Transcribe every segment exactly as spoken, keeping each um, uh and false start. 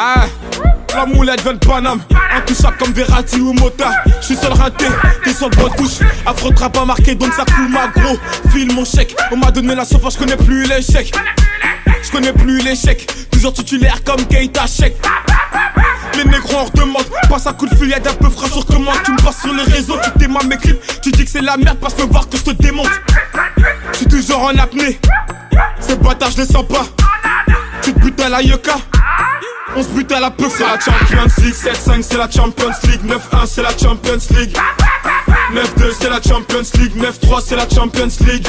Ah, la moulette vient de Paname, intouchable comme Verratti ou Mota. J'suis seul rinté, t'es sur le bon touche. Afro trap pas marqué donc ça coule ma gros. File mon chèque, on m'a donné la sauvegarde, j'connais plus l'échec. J'connais plus l'échec, toujours titulaire comme Keita Sheik. Les négros en redemandent, passe un coup de fil, y'a d'un peu frais sur comment. Tu me passes sur les réseaux, tu démarres mes clips, tu dis que c'est la merde, passe me voir que j'te démonte. J'suis toujours en apnée, ces bâtards je les sens pas. Tu te butes à la yucca, on se bute à la peuf. C'est la Champions League, sept cinq c'est la Champions League, neuf un c'est la Champions League, neuf deux c'est la Champions League, neuf trois c'est la Champions League,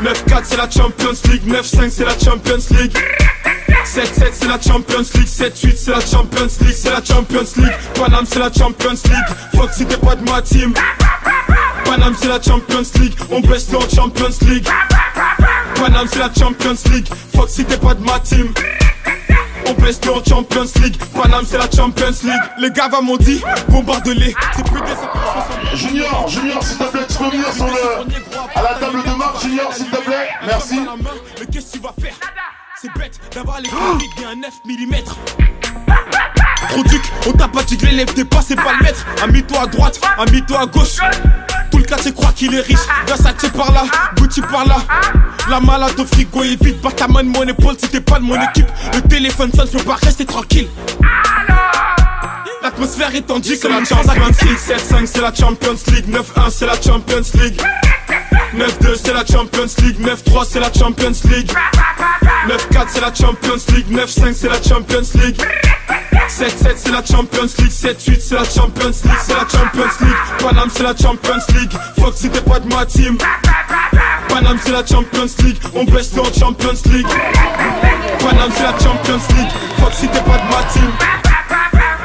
neuf quatre c'est la Champions League, neuf cinq c'est la Champions League, sept sept c'est la Champions League, sept huit c'est la Champions League, c'est la Champions League, Paname c'est la Champions League, fuck si t'es pas de ma team. Paname c'est la Champions League, on baisse le en Champions League. Paname c'est la Champions League, fuck si t'es pas de ma team. On baisse le en Champions League, Paname c'est la Champions League. Les gars va maudit, bombarde-les. Junior, Junior s'il te plaît, tu peux venir sur le... à la table de marque, Junior s'il te plaît, merci. Mais qu'est-ce que tu vas faire? C'est bête d'avoir les graphiques d'un neuf millimètres. Trop duc, on t'a pas diglé, lève tes pas, c'est pas le maître. Un mito à droite, un mito à gauche. Tout le cas c'est croire qu'il est riche. Versace par là, Gucci par là. La malade au frigo est vide. Par ta main de mon épaule si t'es pas de mon équipe. Le téléphone sonne, je peux pas rester tranquille. L'atmosphère est tendue. C'est la Champions League, sept cinq c'est la Champions League, neuf un c'est la Champions League, neuf deux c'est la Champions League, neuf trois c'est la Champions League, neuf quatre c'est la Champions League, neuf cinq c'est la Champions League, sept sept c'est la Champions League, sept huit c'est la Champions League, c'est la Champions League, Paname c'est la Champions League, fuck si t'es pas de ma team. Paname c'est la Champions League, on baisse le en Champions League. Paname c'est la Champions League, fuck si t'es pas de ma team.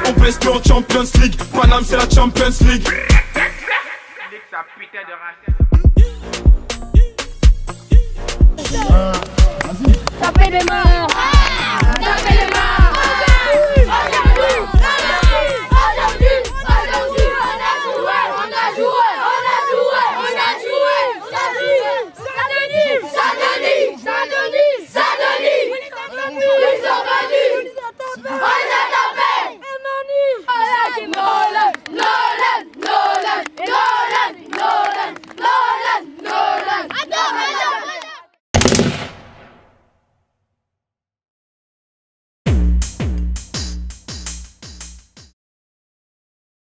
On baisse le en Champions League, Paname c'est la Champions League. Tapez les morts, tapez les morts.